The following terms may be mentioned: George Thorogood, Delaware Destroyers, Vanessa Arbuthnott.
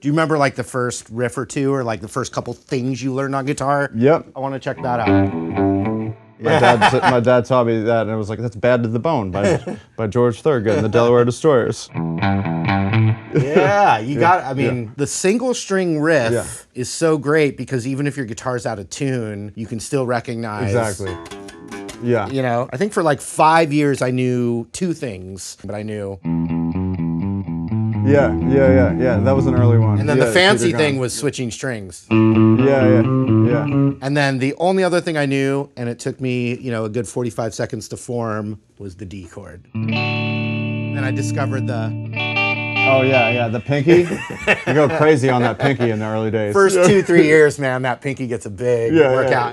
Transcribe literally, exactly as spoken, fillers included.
Do you remember like the first riff or two, or like the first couple things you learned on guitar? Yep. I want to check that out. My dad, my dad taught me that, and I was like, that's Bad to the Bone by, by George Thorogood and the Delaware Destroyers. Yeah, you yeah, got I mean, yeah. the single string riff yeah. is so great because even if your guitar's out of tune, you can still recognize. Exactly. Yeah. You know, I think for like five years I knew two things, but I knew. Yeah, yeah, yeah, yeah, that was an early one. And then yeah, the fancy thing was switching strings. Yeah, yeah, yeah. And then the only other thing I knew, and it took me, you know, a good forty-five seconds to form, was the D chord. Then I discovered the... Oh yeah, yeah, the pinky. You go crazy on that pinky in the early days. First two, three years, man, that pinky gets a big yeah, workout. Yeah.